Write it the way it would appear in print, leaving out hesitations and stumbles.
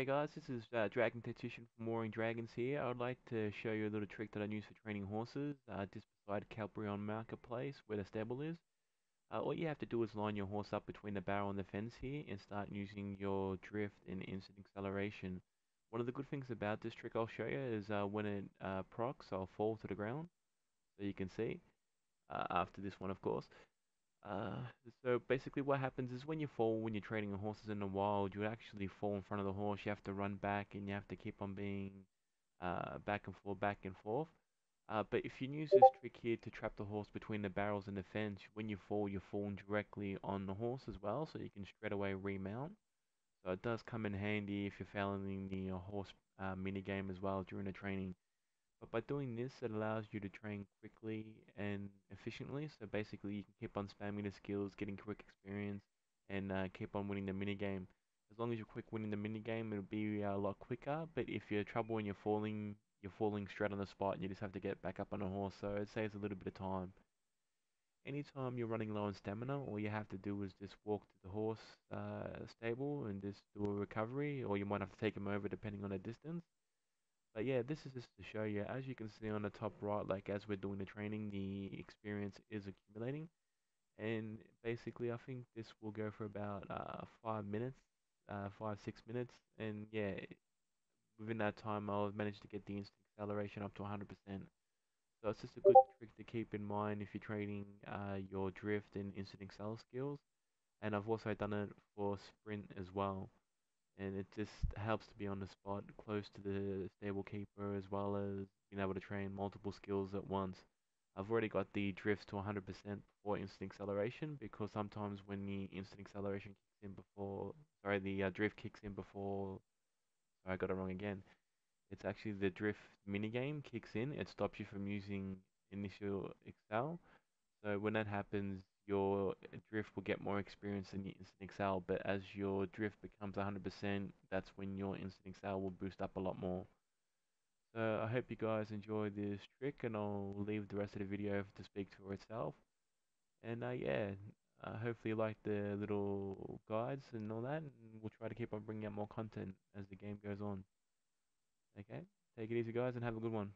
Okay guys, this is Dragon Tactician from Warring Dragons here. I would like to show you a little trick that I use for training horses just beside Calprian marketplace where the stable is. All you have to do is line your horse up between the barrel and the fence here and start using your drift and instant acceleration. One of the good things about this trick I'll show you is when it procs, I'll fall to the ground. So you can see, after this one of course. So basically what happens is when you fall, when you're training horses in the wild, you actually fall in front of the horse, you have to run back and you have to keep on being back and forth. But if you use this trick here to trap the horse between the barrels and the fence, when you fall directly on the horse as well, so you can straight away remount. So it does come in handy if you're failing the horse minigame as well during the training. But by doing this, it allows you to train quickly and efficiently. So basically, you can keep on spamming the skills, getting quick experience, and keep on winning the minigame. As long as you're quick winning the minigame, it'll be a lot quicker. But if you're in trouble and you're falling straight on the spot, and you just have to get back up on a horse. So it saves a little bit of time. Anytime you're running low on stamina, all you have to do is just walk to the horse stable and just do a recovery, or you might have to take him over depending on the distance. But yeah, this is just to show you, as you can see on the top right, like as we're doing the training, the experience is accumulating. And basically, I think this will go for about 5, 6 minutes. And yeah, within that time, I'll manage to get the instant acceleration up to 100%. So it's just a good trick to keep in mind if you're training your drift and instant excel skills. And I've also done it for sprint as well. And it just helps to be on the spot, close to the stable keeper, as well as being able to train multiple skills at once. I've already got the drifts to 100% before instant acceleration, because sometimes when the instant acceleration kicks in before, it's actually the drift minigame kicks in, it stops you from using initial excel. So when that happens, your drift will get more experience than your instant excel, but as your drift becomes 100%, that's when your instant excel will boost up a lot more. So I hope you guys enjoyed this trick, and I'll leave the rest of the video to speak for itself. And yeah, hopefully you like the little guides and all that, and we'll try to keep on bringing out more content as the game goes on. Okay, take it easy guys, and have a good one.